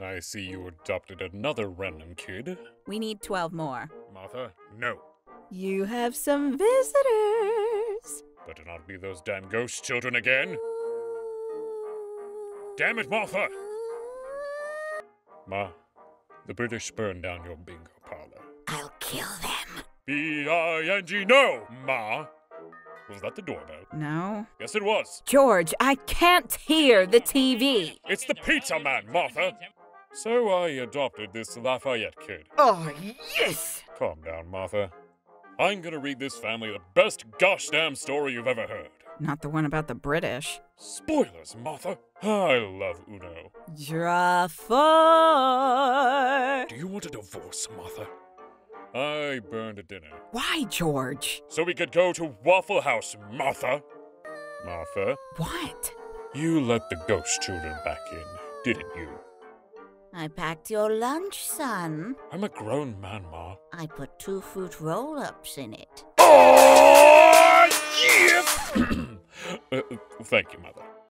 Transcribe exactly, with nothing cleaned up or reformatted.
I see you adopted another random kid. We need twelve more. Martha, no. You have some visitors. Better not be those damn ghost children again. Damn it, Martha! Ma, the British burned down your bingo parlor. I'll kill them. B I N G, no, Ma! Was that the doorbell? No. Yes, it was. George, I can't hear the T V. It's the pizza man, Martha. So I adopted this Lafayette kid. Oh, yes! Calm down, Martha. I'm gonna read this family the best gosh damn story you've ever heard. Not the one about the British. Spoilers, Martha. I love Uno. Draw four. Do you want a divorce, Martha? I burned a dinner. Why, George? So we could go to Waffle House, Martha. Martha? What? You let the ghost children back in, didn't you? I packed your lunch, son. I'm a grown man, Ma. I put two fruit roll-ups in it. Oh, yes! uh, thank you, Mother.